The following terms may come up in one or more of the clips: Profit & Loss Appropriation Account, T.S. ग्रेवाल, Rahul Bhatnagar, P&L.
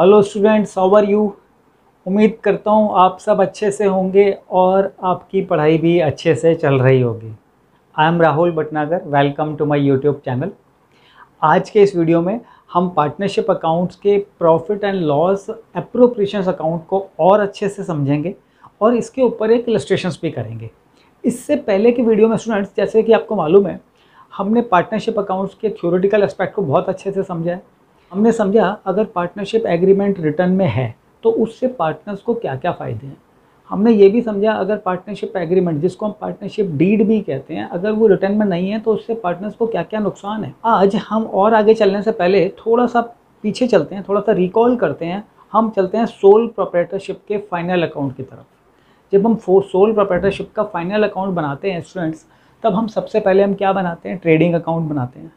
Hello students, how are you. उम्मीद करता हूँ आप सब अच्छे से होंगे और आपकी पढ़ाई भी अच्छे से चल रही होगी। I am Rahul Bhatnagar, welcome to my YouTube channel. आज के इस वीडियो में हम पार्टनरशिप अकाउंट्स के profit and loss appropriations account को और अच्छे से समझेंगे और इसके ऊपर एक इलस्ट्रेशंस भी करेंगे। इससे पहले के वीडियो में स्टूडेंट्स, जैसे कि आपको मालूम है, हमने पार्टनरशिप अकाउंट्स के थ्योरेटिकल एस्पेक्ट को बहुत अच्छे से समझा है। हमने समझा अगर पार्टनरशिप एग्रीमेंट रिटर्न में है तो उससे पार्टनर्स को क्या क्या फ़ायदे हैं। हमने ये भी समझा अगर पार्टनरशिप एग्रीमेंट, जिसको हम पार्टनरशिप डीड भी कहते हैं, अगर वो रिटर्न में नहीं है तो उससे पार्टनर्स को क्या क्या नुकसान है। आज हम और आगे चलने से पहले थोड़ा सा पीछे चलते हैं, थोड़ा सा रिकॉल करते हैं। हम चलते हैं सोल प्रोप्राइटरशिप के फाइनल अकाउंट की तरफ। जब हम सोल प्रोप्राइटरशिप का फाइनल अकाउंट बनाते हैं स्टूडेंट्स, तब हम सबसे पहले हम क्या बनाते हैं, ट्रेडिंग अकाउंट बनाते हैं।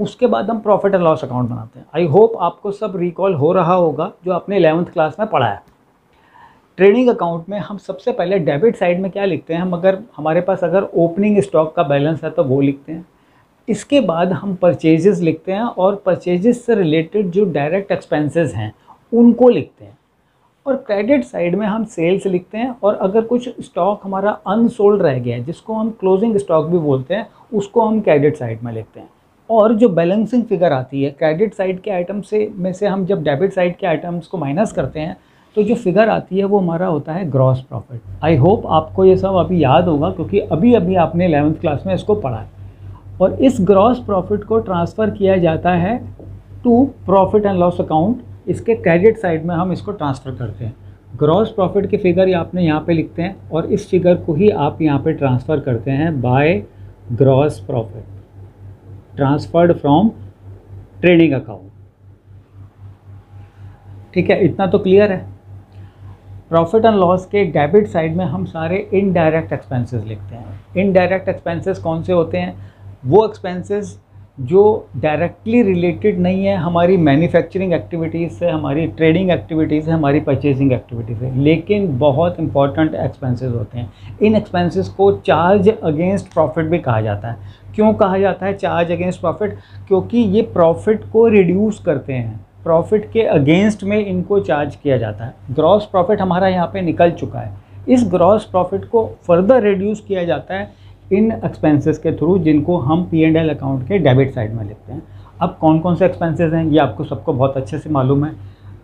उसके बाद हम प्रॉफिट एंड लॉस अकाउंट बनाते हैं। आई होप आपको सब रिकॉल हो रहा होगा जो आपने 11th क्लास में पढ़ा है। ट्रेडिंग अकाउंट में हम सबसे पहले डेबिट साइड में क्या लिखते हैं, हम अगर हमारे पास अगर ओपनिंग स्टॉक का बैलेंस है तो वो लिखते हैं। इसके बाद हम परचेजेस लिखते हैं और परचेजेस से रिलेटेड जो डायरेक्ट एक्सपेंसेस हैं उनको लिखते हैं। और क्रेडिट साइड में हम सेल्स लिखते हैं और अगर कुछ स्टॉक हमारा अनसोल्ड रह गया है, जिसको हम क्लोजिंग स्टॉक भी बोलते हैं, उसको हम क्रेडिट साइड में लिखते हैं। और जो बैलेंसिंग फिगर आती है क्रेडिट साइड के आइटम से में से हम जब डेबिट साइड के आइटम्स को माइनस करते हैं तो जो फिगर आती है वो हमारा होता है ग्रॉस प्रॉफिट। आई होप आपको ये सब अभी याद होगा क्योंकि अभी अभी आपने 11th क्लास में इसको पढ़ा है। और इस ग्रॉस प्रॉफिट को ट्रांसफ़र किया जाता है to profit and loss account. इसके क्रेडिट साइड में हम इसको ट्रांसफ़र करते हैं। ग्रॉस प्रॉफिट की फिगर आपने यहाँ पे लिखते हैं और इस फिगर को ही आप यहाँ पे ट्रांसफ़र करते हैं by gross profit transferred from trading account. ठीक है, इतना तो क्लियर है। प्रॉफिट एंड लॉस के डेबिट साइड में हम सारे इनडायरेक्ट एक्सपेंसेस लिखते हैं। इनडायरेक्ट एक्सपेंसेस कौन से होते हैं, वो एक्सपेंसेस जो डायरेक्टली रिलेटेड नहीं है हमारी मैन्युफैक्चरिंग एक्टिविटीज़ से, हमारी ट्रेडिंग एक्टिविटीज़ से, हमारी परचेजिंग एक्टिविटीज़ से, लेकिन बहुत इंपॉर्टेंट एक्सपेंसेस होते हैं। इन एक्सपेंसेस को चार्ज अगेंस्ट प्रॉफिट भी कहा जाता है। क्यों कहा जाता है चार्ज अगेंस्ट प्रॉफिट, क्योंकि ये प्रॉफिट को रिड्यूस करते हैं, प्रॉफिट के अगेंस्ट में इनको चार्ज किया जाता है। ग्रॉस प्रॉफिट हमारा यहाँ पर निकल चुका है, इस ग्रॉस प्रॉफिट को फर्दर रिड्यूस किया जाता है इन एक्सपेंसेस के थ्रू, जिनको हम P&L अकाउंट के डेबिट साइड में लिखते हैं। अब कौन कौन से एक्सपेंसेस हैं ये आपको सबको बहुत अच्छे से मालूम है।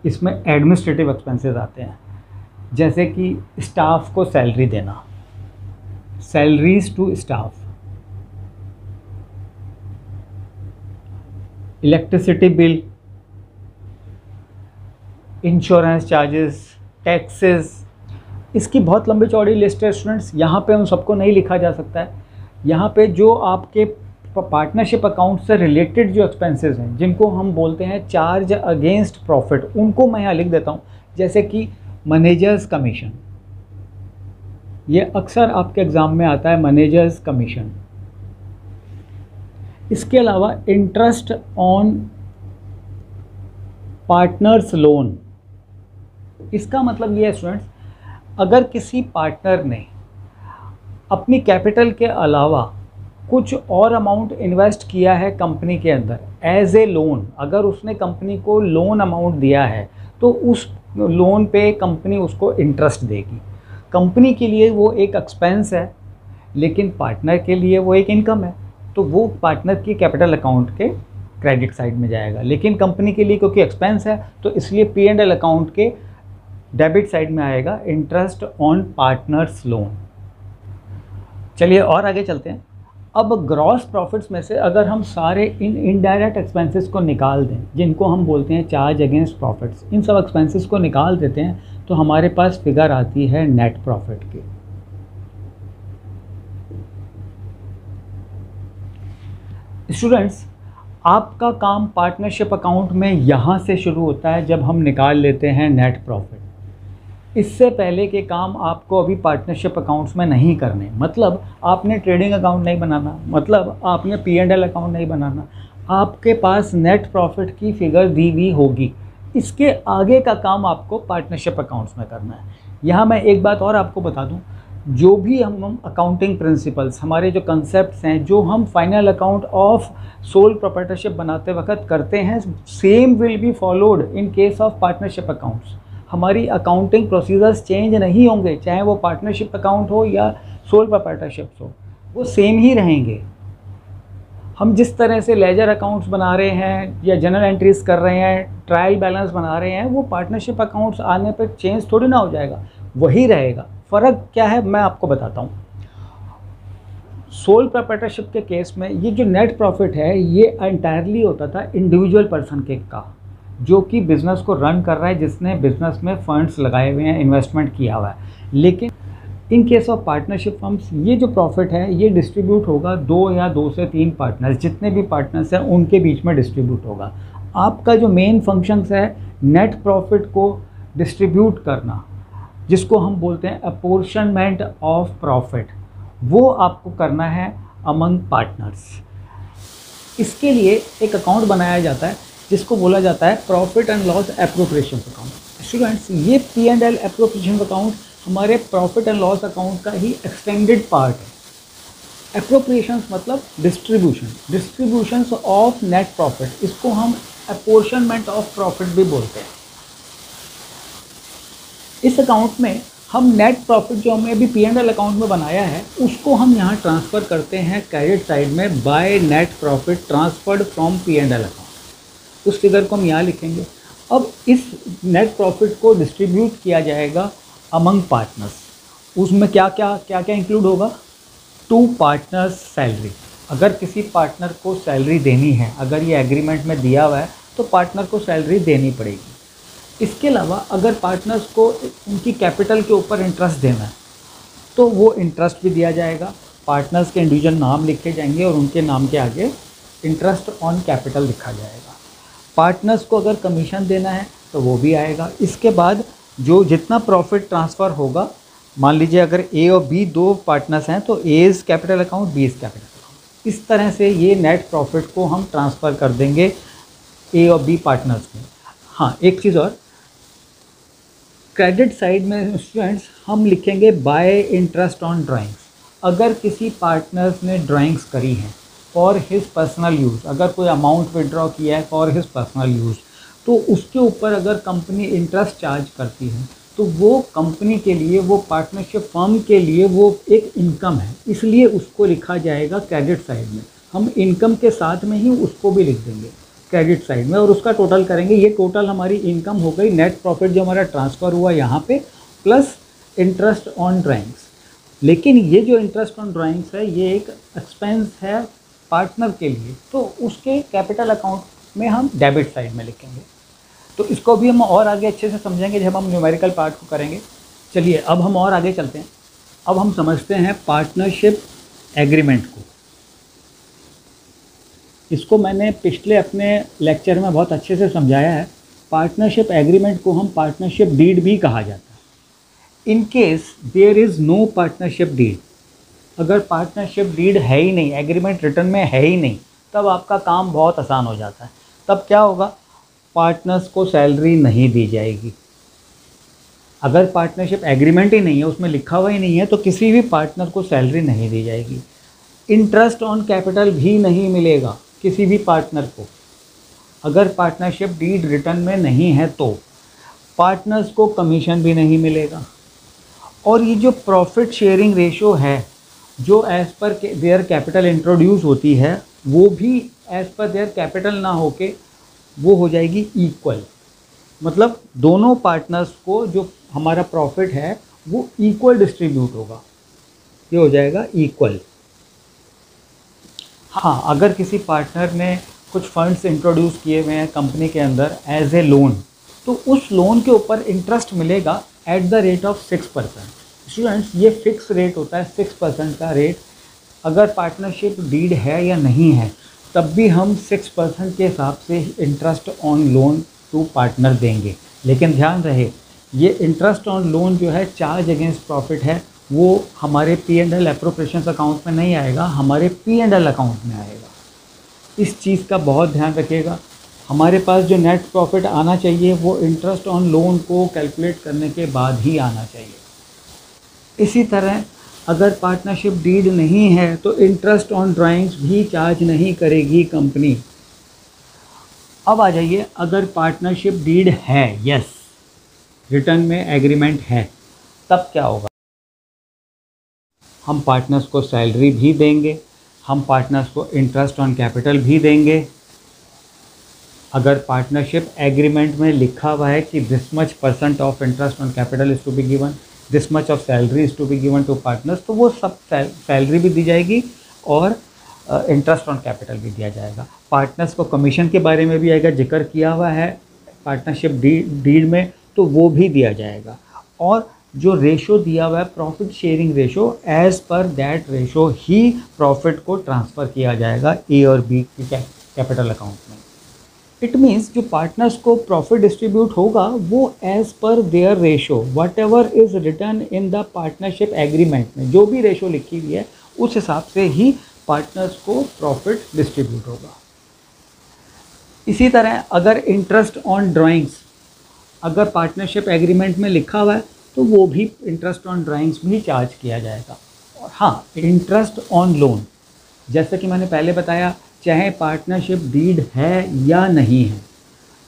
इसमें एडमिनिस्ट्रेटिव एक्सपेंसेस आते हैं, जैसे कि स्टाफ को सैलरी देना, salaries to staff, electricity bill, insurance charges, taxes. इसकी बहुत लंबी चौड़ी लिस्ट है स्टूडेंट्स, यहाँ पे उन सबको नहीं लिखा जा सकता है। यहाँ पे जो आपके पार्टनरशिप अकाउंट से रिलेटेड जो एक्सपेंसेस हैं, जिनको हम बोलते हैं चार्ज अगेंस्ट प्रॉफिट, उनको मैं यहाँ लिख देता हूँ। जैसे कि मैनेजर्स कमीशन, ये अक्सर आपके एग्ज़ाम में आता है, मैनेजर्स कमीशन। इसके अलावा इंटरेस्ट ऑन पार्टनर्स लोन, इसका मतलब ये है स्टूडेंट्स, अगर किसी पार्टनर ने अपनी कैपिटल के अलावा कुछ और अमाउंट इन्वेस्ट किया है कंपनी के अंदर एज ए लोन, अगर उसने कंपनी को लोन अमाउंट दिया है तो उस लोन पे कंपनी उसको इंटरेस्ट देगी। कंपनी के लिए वो एक एक्सपेंस है, लेकिन पार्टनर के लिए वो एक इनकम है, तो वो पार्टनर की कैपिटल अकाउंट के क्रेडिट साइड में जाएगा। लेकिन कंपनी के लिए क्योंकि एक्सपेंस है तो इसलिए P&L अकाउंट के डेबिट साइड में आएगा इंटरेस्ट ऑन पार्टनर्स लोन। चलिए और आगे चलते हैं। अब ग्रॉस प्रॉफिट्स में से अगर हम सारे इन इनडायरेक्ट एक्सपेंसेस को निकाल दें, जिनको हम बोलते हैं चार्ज अगेंस्ट प्रॉफिट्स, इन सब एक्सपेंसेस को निकाल देते हैं तो हमारे पास फिगर आती है नेट प्रॉफिट की। स्टूडेंट्स, आपका काम पार्टनरशिप अकाउंट में यहाँ से शुरू होता है जब हम निकाल लेते हैं नेट प्रॉफिट। इससे पहले के काम आपको अभी पार्टनरशिप अकाउंट्स में नहीं करने, मतलब आपने ट्रेडिंग अकाउंट नहीं बनाना, मतलब आपने P&L अकाउंट नहीं बनाना, आपके पास नेट प्रॉफिट की फिगर दी हुई होगी। इसके आगे का काम आपको पार्टनरशिप अकाउंट्स में करना है। यहाँ मैं एक बात और आपको बता दूँ, जो भी हम अकाउंटिंग प्रिंसिपल्स, हमारे जो कंसेप्ट्स हैं, जो हम final account of sole proprietorship बनाते वक्त करते हैं, same will be followed in case of partnership accounts. हमारी अकाउंटिंग प्रोसीजर्स चेंज नहीं होंगे, चाहे वो पार्टनरशिप अकाउंट हो या सोल प्रोप्राइटरशिप्स हो, वो सेम ही रहेंगे। हम जिस तरह से लेजर अकाउंट्स बना रहे हैं या जनरल एंट्रीज कर रहे हैं, ट्रायल बैलेंस बना रहे हैं, वो पार्टनरशिप अकाउंट्स आने पर चेंज थोड़ी ना हो जाएगा, वही रहेगा। फ़र्क क्या है मैं आपको बताता हूँ। सोल प्रोप्राइटरशिप के केस में ये जो नेट प्रॉफिट है ये एंटायरली होता था इंडिविजुअल पर्सन का, जो कि बिज़नेस को रन कर रहा है, जिसने बिज़नेस में फंड्स लगाए हुए हैं, इन्वेस्टमेंट किया हुआ है। लेकिन in case of partnership firms ये जो प्रॉफिट है ये डिस्ट्रीब्यूट होगा दो या दो से तीन पार्टनर्स, जितने भी पार्टनर्स हैं उनके बीच में डिस्ट्रीब्यूट होगा। आपका जो मेन फंक्शंस है नेट प्रॉफिट को डिस्ट्रीब्यूट करना, जिसको हम बोलते हैं अपॉर्शनमेंट ऑफ प्रॉफिट, वो आपको करना है अमंग पार्टनर्स। इसके लिए एक अकाउंट बनाया जाता है जिसको बोला जाता है profit and loss appropriation account. Students, ये P&L एप्रोप्रिएशन अकाउंट हमारे प्रॉफिट एंड लॉस अकाउंट का ही एक्सटेंडेड पार्ट है। एप्रोप्रिएशन मतलब distribution, distribution of net profit, इसको हम अपॉर्शनमेंट ऑफ प्रॉफिट भी बोलते हैं। इस अकाउंट में हम नेट प्रॉफिट जो हमने अभी P&L अकाउंट में बनाया है उसको हम यहाँ ट्रांसफ़र करते हैं कैरेट साइड में, by net profit transferred from P&L account, उस फिगर को हम यहाँ लिखेंगे। अब इस नेट प्रॉफिट को डिस्ट्रीब्यूट किया जाएगा अमंग पार्टनर्स। उसमें क्या क्या इंक्लूड होगा? टू पार्टनर्स सैलरी, अगर किसी पार्टनर को सैलरी देनी है, अगर ये एग्रीमेंट में दिया हुआ है तो पार्टनर को सैलरी देनी पड़ेगी। इसके अलावा अगर पार्टनर्स को उनकी कैपिटल के ऊपर इंटरेस्ट देना है तो वो इंटरेस्ट भी दिया जाएगा। पार्टनर्स के इंडिविजुअल नाम लिखे जाएंगे और उनके नाम के आगे इंटरेस्ट ऑन कैपिटल लिखा जाएगा। पार्टनर्स को अगर कमीशन देना है तो वो भी आएगा। इसके बाद जो जितना प्रॉफिट ट्रांसफ़र होगा, मान लीजिए अगर ए और बी दो पार्टनर्स हैं तो A is capital account, B is capital account, इस तरह से ये नेट प्रॉफिट को हम ट्रांसफ़र कर देंगे ए और बी पार्टनर्स में। हाँ, एक चीज़ और, क्रेडिट साइड में स्टूडेंट्स हम लिखेंगे बाय इंटरेस्ट ऑन ड्राइंग्स। अगर किसी पार्टनर्स ने ड्राइंग्स करी हैं फॉर हिज पर्सनल यूज़, अगर कोई अमाउंट विड्रॉ किया है फॉर हिज पर्सनल यूज़, तो उसके ऊपर अगर कंपनी इंटरेस्ट चार्ज करती है तो वो कंपनी के लिए, वो पार्टनरशिप फर्म के लिए वो एक इनकम है, इसलिए उसको लिखा जाएगा क्रेडिट साइड में। हम इनकम के साथ में ही उसको भी लिख देंगे क्रेडिट साइड में और उसका टोटल करेंगे। ये टोटल हमारी इनकम हो गई, नेट प्रॉफिट जो हमारा ट्रांसफ़र हुआ यहाँ पे, प्लस इंटरेस्ट ऑन ड्राइंग्स। लेकिन ये जो इंटरेस्ट ऑन ड्राइंग्स है ये एक एक्सपेंस है पार्टनर के लिए, तो उसके कैपिटल अकाउंट में हम डेबिट साइड में लिखेंगे। तो इसको भी हम और आगे अच्छे से समझेंगे जब हम न्यूमेरिकल पार्ट को करेंगे। चलिए अब हम और आगे चलते हैं। अब हम समझते हैं पार्टनरशिप एग्रीमेंट को। इसको मैंने पिछले अपने लेक्चर में बहुत अच्छे से समझाया है। पार्टनरशिप एग्रीमेंट को हम पार्टनरशिप डीड भी कहा जाता है। In case there is no partnership deed, अगर पार्टनरशिप डीड है ही नहीं, एग्रीमेंट रिटर्न में है ही नहीं, तब आपका काम बहुत आसान हो जाता है। तब क्या होगा? पार्टनर्स को सैलरी नहीं दी जाएगी। अगर पार्टनरशिप एग्रीमेंट ही नहीं है, उसमें लिखा हुआ ही नहीं है, तो किसी भी पार्टनर को सैलरी नहीं दी जाएगी। इंटरेस्ट ऑन कैपिटल भी नहीं मिलेगा किसी भी पार्टनर को, अगर पार्टनरशिप डीड रिटर्न में नहीं है तो। पार्टनर्स को कमीशन भी नहीं मिलेगा। और ये जो प्रॉफिट शेयरिंग रेशो है, जो as per their capital introduce होती है, वो भी एज़ पर देयर कैपिटल ना होके वो हो जाएगी इक्वल। मतलब दोनों पार्टनर्स को जो हमारा प्रॉफिट है वो इक्वल डिस्ट्रीब्यूट होगा, ये हो जाएगा इक्वल। हाँ, अगर किसी पार्टनर ने कुछ फंड्स इंट्रोड्यूस किए हुए हैं कंपनी के अंदर एज ए लोन, तो उस लोन के ऊपर इंटरेस्ट मिलेगा at the rate of 6%। Students, ये फिक्स रेट होता है 6% का रेट। अगर पार्टनरशिप डीड है या नहीं है तब भी हम 6% के हिसाब से interest on loan to partner देंगे। लेकिन ध्यान रहे, ये इंटरेस्ट ऑन लोन जो है चार्ज अगेंस्ट प्रॉफिट है, वो हमारे P&L एप्रोप्रिएशन अकाउंट में नहीं आएगा, हमारे P&L अकाउंट में आएगा। इस चीज़ का बहुत ध्यान रखिएगा। हमारे पास जो नेट प्रॉफिट आना चाहिए वो इंटरेस्ट ऑन लोन को कैलकुलेट करने के बाद ही आना चाहिए। इसी तरह अगर पार्टनरशिप डीड नहीं है तो इंटरेस्ट ऑन ड्राइंग्स भी चार्ज नहीं करेगी कंपनी। अब आ जाइए, अगर पार्टनरशिप डीड है, यस, रिटर्न में एग्रीमेंट है, तब क्या होगा? हम पार्टनर्स को सैलरी भी देंगे, हम पार्टनर्स को इंटरेस्ट ऑन कैपिटल भी देंगे। अगर पार्टनरशिप एग्रीमेंट में लिखा हुआ है कि this much percent of interest on capital is to be given, this much of salary is to be given to partners, तो वो सब सैलरी भी दी जाएगी और इंटरेस्ट ऑन कैपिटल भी दिया जाएगा। पार्टनर्स को कमीशन के बारे में भी आएगा, जिक्र किया हुआ है पार्टनरशिप डील में, तो वो भी दिया जाएगा। और जो रेशो दिया हुआ है profit sharing ratio, as per that ratio ही प्रॉफिट को ट्रांसफ़र किया जाएगा ए और बी की कैपिटल अकाउंट में। इट मीन्स जो पार्टनर्स को प्रॉफिट डिस्ट्रीब्यूट होगा वो एज पर their ratio, whatever is written in the partnership agreement में जो भी रेशो लिखी हुई है उस हिसाब से ही पार्टनर्स को प्रॉफिट डिस्ट्रीब्यूट होगा। इसी तरह अगर इंटरेस्ट ऑन ड्राइंग्स, अगर पार्टनरशिप एग्रीमेंट में लिखा हुआ है तो वो भी इंटरेस्ट ऑन ड्राइंग्स भी चार्ज किया जाएगा। और हाँ, इंटरेस्ट ऑन लोन, जैसा कि मैंने पहले बताया, चाहे पार्टनरशिप डीड है या नहीं है,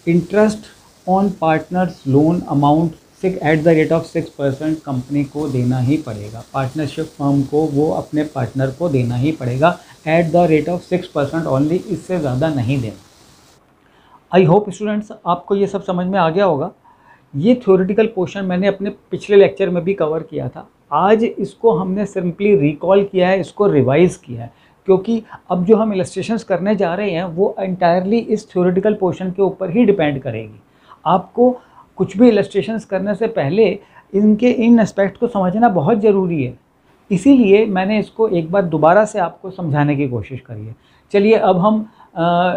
interest on partners loan amount at the rate of 6% company को देना ही पड़ेगा। पार्टनरशिप फर्म को वो अपने पार्टनर को देना ही पड़ेगा at the rate of 6% only, इससे ज़्यादा नहीं देना। आई होप स्टूडेंट्स आपको ये सब समझ में आ गया होगा। ये थ्योरेटिकल पोर्शन मैंने अपने पिछले लेक्चर में भी कवर किया था, आज इसको हमने सिंपली रिकॉल किया है, इसको रिवाइज़ किया है, क्योंकि अब जो हम इलस्ट्रेशंस करने जा रहे हैं वो एंटायरली इस थ्योरेटिकल पोर्शन के ऊपर ही डिपेंड करेगी। आपको कुछ भी इलस्ट्रेशंस करने से पहले इनके इन एस्पेक्ट को समझना बहुत ज़रूरी है, इसीलिए मैंने इसको एक बार दोबारा से आपको समझाने की कोशिश करी है। चलिए अब हम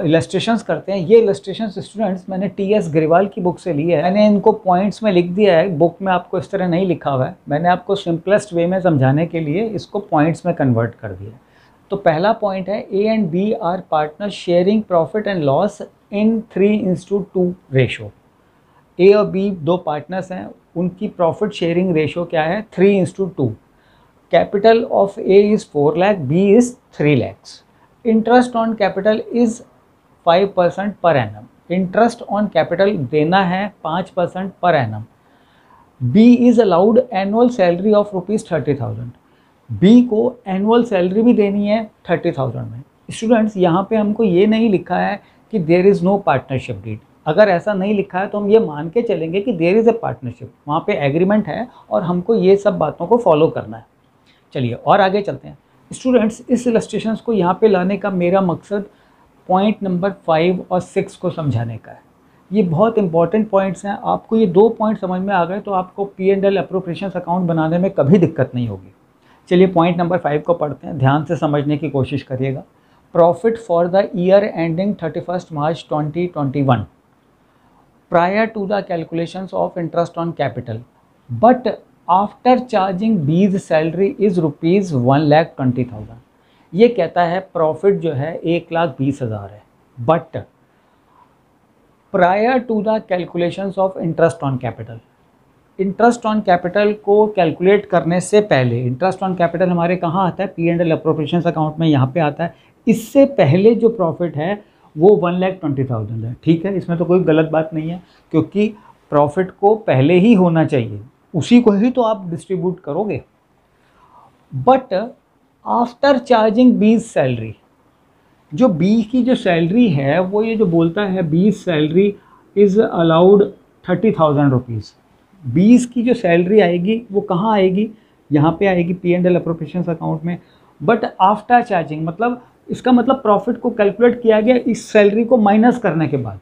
इलस्ट्रेशंस करते हैं। ये इलस्ट्रेशंस स्टूडेंट्स मैंने T.S. ग्रेवाल की बुक से ली है, मैंने इनको पॉइंट्स में लिख दिया है, बुक में आपको इस तरह नहीं लिखा हुआ है, मैंने आपको सिंपलेस्ट वे में समझाने के लिए इसको पॉइंट्स में कन्वर्ट कर दिया। तो पहला पॉइंट है, A and B are partner sharing profit and loss in 3:2 ratio. A और बी दो पार्टनर्स हैं, उनकी प्रॉफिट शेयरिंग रेशो क्या है? 3:2। Capital of A is 4 lakh, B is 3 lakhs. Interest on capital is 5% per annum, interest on capital देना है 5% per annum. B is allowed annual salary of ₹30,000, B को annual salary भी देनी है 30,000 में। स्टूडेंट्स यहाँ पे हमको ये नहीं लिखा है कि there is no partnership deed, अगर ऐसा नहीं लिखा है तो हम ये मान के चलेंगे कि देयर इज़ ए पार्टनरशिप, वहाँ पे एग्रीमेंट है और हमको ये सब बातों को फॉलो करना है। चलिए और आगे चलते हैं स्टूडेंट्स। इस इलस्ट्रेशंस को यहाँ पे लाने का मेरा मकसद पॉइंट नंबर 5 और 6 को समझाने का है। ये बहुत इंपॉर्टेंट पॉइंट्स हैं, आपको ये दो पॉइंट समझ में आ गए तो आपको P&L अप्रोप्रिएशंस अकाउंट बनाने में कभी दिक्कत नहीं होगी। चलिए पॉइंट नंबर 5 को पढ़ते हैं, ध्यान से समझने की कोशिश करिएगा। Profit for the year ending 31 March 2021 prior to the calculations of interest on capital but after charging B's salary is ₹1,20,000। ये कहता है प्रॉफिट जो है 1,20,000 है, but prior to the calculations of interest on capital, interest on capital को calculate करने से पहले, इंटरेस्ट ऑन कैपिटल हमारे कहाँ आता है? P&L अप्रोप्रिएशंस अकाउंट में यहाँ पे आता है। इससे पहले जो प्रॉफिट है वो 1,20,000 है, ठीक है, इसमें तो कोई गलत बात नहीं है, क्योंकि प्रॉफिट को पहले ही होना चाहिए, उसी को ही तो आप डिस्ट्रीब्यूट करोगे। But after charging B's salary, जो बी की जो सैलरी है वो ये जो बोलता है बीज सैलरी इज़ अलाउड ₹30,000, बीस की जो सैलरी आएगी वो कहाँ आएगी? यहाँ पे आएगी P&L अप्रोप्रिएशंस अकाउंट में। बट आफ्टर चार्जिंग मतलब इसका मतलब प्रॉफिट को कैलकुलेट किया गया इस सैलरी को माइनस करने के बाद।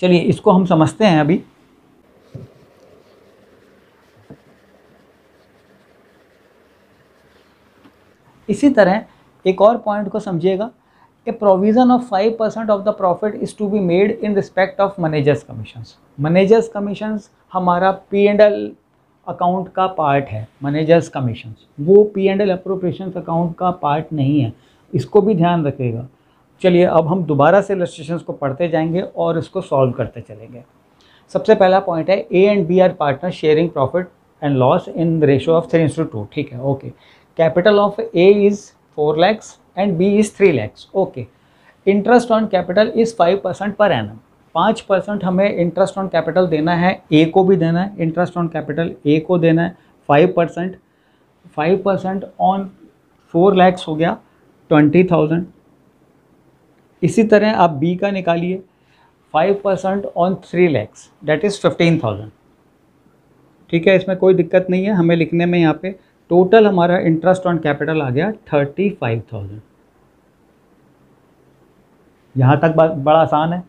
चलिए इसको हम समझते हैं अभी। इसी तरह एक और पॉइंट को समझिएगा। A provision of 5% of the profit is to be made in respect of managers commissions. Managers commissions हमारा P&L अकाउंट का पार्ट है, मैनेजर्स कमीशंस वो P&L अप्रोप्रिएशंस अकाउंट का पार्ट नहीं है, इसको भी ध्यान रखिएगा। चलिए अब हम दोबारा से इलस्ट्रेशंस को पढ़ते जाएंगे और इसको सॉल्व करते चलेंगे। सबसे पहला पॉइंट है, A and B are partner sharing profit and loss in ratio of 3:2. ठीक है, okay. Capital of A is 4 lakhs and B is 3 lakhs. Okay. Interest on capital is 5% per annum. 5% हमें interest on capital देना है, ए को भी देना है, interest on capital A को देना है 5%. 5% ऑन 4 lakhs हो गया 20,000. इसी तरह आप बी का निकालिए, 5% ऑन 3 lakhs डेट इज़ 15,000. ठीक है, इसमें कोई दिक्कत नहीं है हमें लिखने में. यहाँ पे टोटल हमारा इंटरेस्ट ऑन कैपिटल आ गया 35,000. यहाँ तक बड़ा आसान है.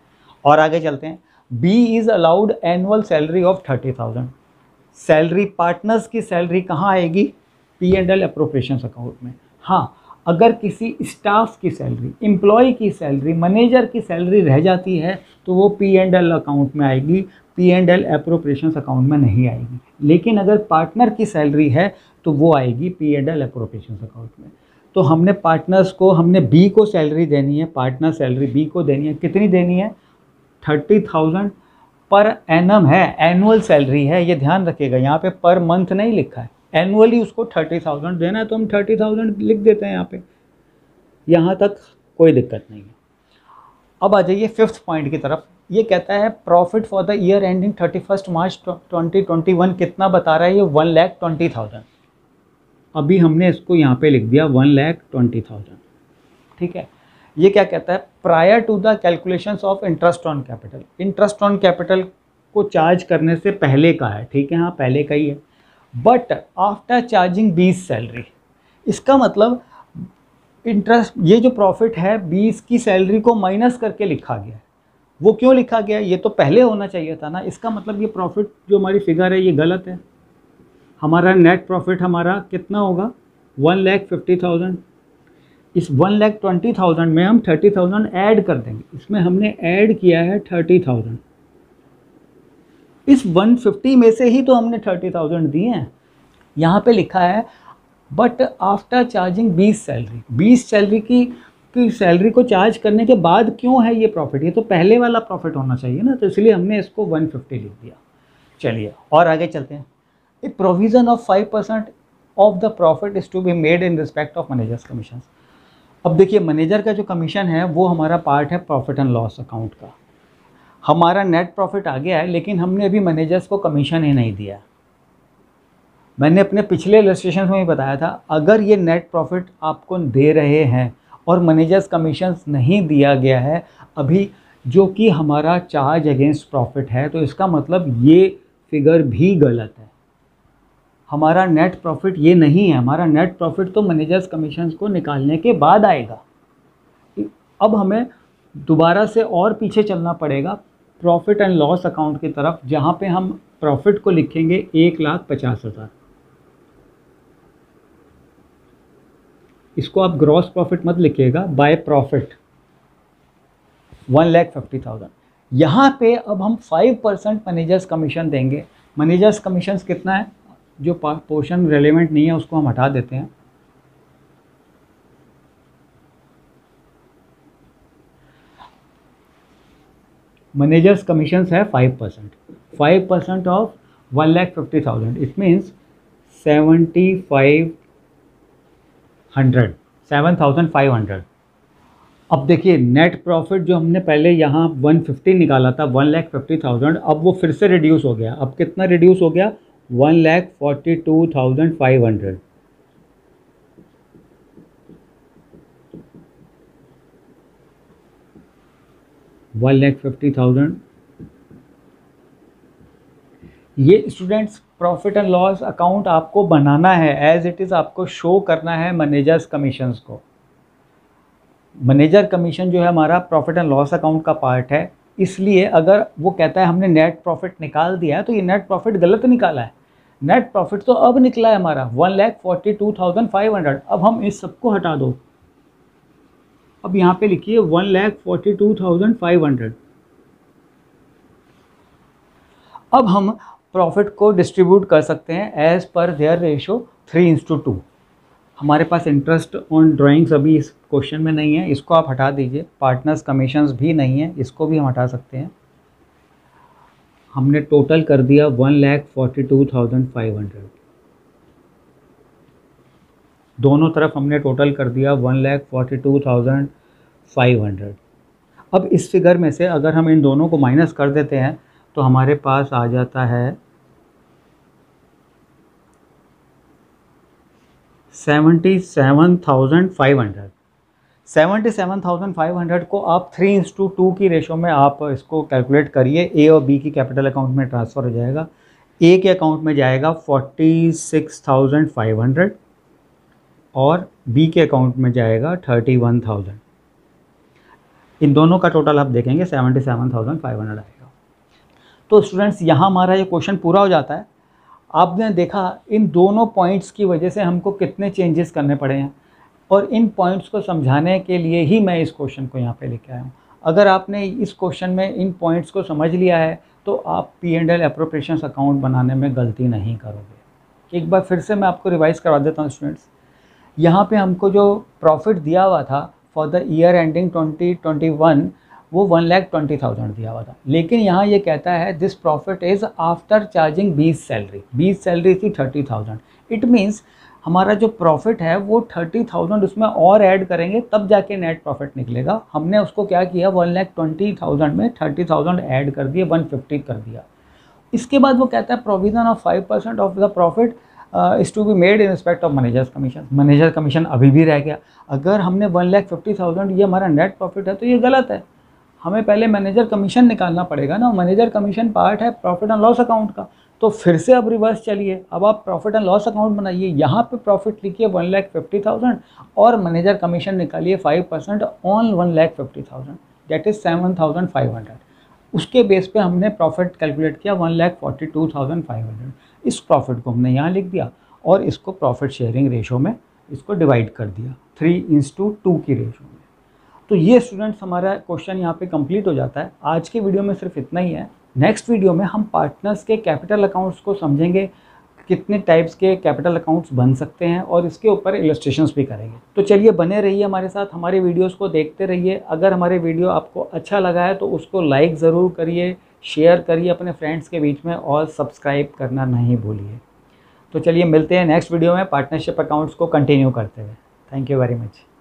और आगे चलते हैं. B is allowed annual salary of 30,000. Salary, partners की सैलरी कहाँ आएगी? P&L अप्रोप्रिएशन अकाउंट में. हाँ, अगर किसी स्टाफ की सैलरी, एम्प्लॉय की सैलरी, मैनेजर की सैलरी रह जाती है तो वो P&L अकाउंट में आएगी, P&L अप्रोप्रिएशन अकाउंट में नहीं आएगी. लेकिन अगर पार्टनर की सैलरी है तो वो आएगी P&L अप्रोप्रिएशन अकाउंट में. तो हमने पार्टनर्स को, हमने बी को सैलरी देनी है, पार्टनर सैलरी बी को देनी है. कितनी देनी है? 30,000 पर एनम है, एनुअल सैलरी है, ये ध्यान रखिएगा. यहाँ पे पर मंथ नहीं लिखा है, एनुअली उसको 30,000 देना है तो हम 30,000 लिख देते हैं यहाँ पे. यहाँ तक कोई दिक्कत नहीं है. अब आ जाइए 5th पॉइंट की तरफ. ये कहता है profit for the year ending 31 March 2021 कितना बता रहा है? ये 1,20,000. अभी हमने इसको यहाँ पे लिख दिया 1,20,000. ठीक है. ये क्या कहता है? Prior to the calculations of interest on capital. Interest on capital को चार्ज करने से पहले का है. ठीक है, हाँ, पहले का ही है. But after charging B's salary. इसका मतलब इंटरेस्ट, ये जो प्रॉफिट है 20 की सैलरी को माइनस करके लिखा गया है. वो क्यों लिखा गया? ये तो पहले होना चाहिए था ना. इसका मतलब ये प्रॉफिट जो हमारी फिगर है ये गलत है. हमारा नेट प्रॉफिट हमारा कितना होगा? 1,50,000. इस 1,20,000 में हम 30,000 ऐड कर देंगे. इसमें हमने ऐड किया है 30,000. इस 150 में से ही तो हमने 30,000 दिए हैं. यहाँ पे लिखा है but after charging 20 salary. 20 salary की सैलरी को चार्ज करने के बाद क्यों है ये प्रॉफिट? ये तो पहले वाला प्रॉफिट होना चाहिए ना, तो इसलिए हमने इसको 150 लिख दिया. चलिए और आगे चलते हैं. A provision of 5% of the profit is to be made in respect of managers commission. अब देखिए, मैनेजर का जो कमीशन है वो हमारा पार्ट है प्रॉफिट एंड लॉस अकाउंट का. हमारा नेट प्रॉफिट आ गया है लेकिन हमने अभी मैनेजर्स को कमीशन ही नहीं दिया. मैंने अपने पिछले इलस्ट्रेशन में भी बताया था, अगर ये नेट प्रॉफिट आपको दे रहे हैं और मैनेजर्स कमीशन नहीं दिया गया है अभी, जो कि हमारा चार्ज अगेंस्ट प्रॉफिट है, तो इसका मतलब ये फिगर भी गलत है. हमारा नेट प्रॉफिट ये नहीं है. हमारा नेट प्रॉफिट तो मैनेजर्स कमीशंस को निकालने के बाद आएगा. अब हमें दोबारा से और पीछे चलना पड़ेगा प्रॉफिट एंड लॉस अकाउंट की तरफ, जहाँ पे हम प्रॉफिट को लिखेंगे 1,50,000. इसको आप ग्रॉस प्रॉफिट मत लिखिएगा, बाय प्रॉफिट 1,50,000. यहाँ पे अब हम 5% मैनेजर्स कमीशन देंगे. मैनेजर्स कमीशन कितना है? जो पोर्शन रेलेवेंट नहीं है उसको हम हटा देते हैं. मैनेजर्स कमीशन है 5%. 5% ऑफ 1,50,000. It means 7,500. अब देखिए, नेट प्रॉफिट जो हमने पहले यहाँ 150 निकाला था 1,50,000, अब वो फिर से रिड्यूस हो गया. अब कितना रिड्यूस हो गया? 1,42,500. ये students profit and loss account आपको बनाना है एज इट इज़. आपको शो करना है मैनेजर्स कमीशंस को. मैनेजर कमीशन जो है हमारा प्रॉफिट एंड लॉस अकाउंट का पार्ट है, इसलिए अगर वो कहता है हमने नेट प्रॉफिट निकाल दिया है तो ये नेट प्रॉफिट गलत निकाला है. नेट प्रॉफिट तो अब निकला है हमारा 1,42,500. अब हम इस सबको हटा दो. अब यहाँ पे लिखिए 1,42,500. अब हम प्रॉफिट को डिस्ट्रीब्यूट कर सकते हैं एज पर देयर रेशियो 3:2. हमारे पास इंटरेस्ट ऑन ड्राइंग्स अभी इस क्वेश्चन में नहीं है, इसको आप हटा दीजिए. पार्टनर्स कमीशंस भी नहीं है, इसको भी हम हटा सकते हैं. हमने टोटल कर दिया 1,42,500। दोनों तरफ हमने टोटल कर दिया 1,42,500। अब इस फिगर में से अगर हम इन दोनों को माइनस कर देते हैं तो हमारे पास आ जाता है 77,500। 77,500 को आप 3:2 की रेशो में आप इसको कैलकुलेट करिए। ए और बी की कैपिटल अकाउंट में ट्रांसफ़र हो जाएगा। ए के अकाउंट में जाएगा 46,500 और बी के अकाउंट में जाएगा 31,000। इन दोनों का टोटल आप देखेंगे 77,500 आएगा। तो स्टूडेंट्स यहाँ हमारा ये क्वेश्चन पूरा हो जाता है। आपने देखा इन दोनों पॉइंट्स की वजह से हमको कितने चेंजेस करने पड़े हैं और इन पॉइंट्स को समझाने के लिए ही मैं इस क्वेश्चन को यहाँ पे लेके आया हूँ। अगर आपने इस क्वेश्चन में इन पॉइंट्स को समझ लिया है तो आप P&L एप्रोप्रिएशंस अकाउंट बनाने में गलती नहीं करोगे। एक बार फिर से मैं आपको रिवाइज़ करवा देता हूँ स्टूडेंट्स। यहाँ पे हमको जो प्रॉफिट दिया हुआ था फॉर द ईयर एंडिंग 2021 वो 1,20,000 दिया हुआ था, लेकिन यहाँ ये कहता है this profit is after charging 20 salary. 20 salary थी 30,000। इट मीन्स हमारा जो प्रॉफिट है वो 30,000 उसमें और ऐड करेंगे तब जाके नेट प्रॉफिट निकलेगा। हमने उसको क्या किया 1,20,000 में 30,000 ऐड कर दिए, 150 कर दिया। इसके बाद वो कहता है provision of 5% of the profit is to be made in respect of managers commission. Manager commission अभी भी रह गया। अगर हमने 1,50,000 ये हमारा नेट प्रॉफिट है तो ये गलत है। हमें पहले मैनेजर कमीशन निकालना पड़ेगा ना। मैनेजर कमीशन पार्ट है प्रॉफिट एंड लॉस अकाउंट का। तो फिर से अब रिवर्स चलिए, अब आप प्रॉफिट एंड लॉस अकाउंट बनाइए। यहाँ पे प्रॉफिट लिखिए 1,50,000 और मैनेजर कमीशन निकालिए 5% ऑन 1,50,000 दैट इज़ 7,500। उसके बेस पे हमने प्रॉफिट कैलकुलेट किया 1,42,500। इस प्रॉफिट को हमने यहाँ लिख दिया और इसको प्रॉफिट शेयरिंग रेशो में इसको डिवाइड कर दिया 3:2 की रेशो में। तो ये स्टूडेंट्स हमारा क्वेश्चन यहाँ पे कंप्लीट हो जाता है। आज के वीडियो में सिर्फ इतना ही है। नेक्स्ट वीडियो में हम पार्टनर्स के कैपिटल अकाउंट्स को समझेंगे, कितने टाइप्स के कैपिटल अकाउंट्स बन सकते हैं और इसके ऊपर इलस्ट्रेशंस भी करेंगे। तो चलिए बने रहिए हमारे साथ, हमारे वीडियोस को देखते रहिए। अगर हमारे वीडियो आपको अच्छा लगा है तो उसको लाइक ज़रूर करिए, शेयर करिए अपने फ्रेंड्स के बीच में और सब्सक्राइब करना नहीं भूलिए। तो चलिए मिलते हैं नेक्स्ट वीडियो में पार्टनरशिप अकाउंट्स को कंटिन्यू करते हुए। Thank you very much.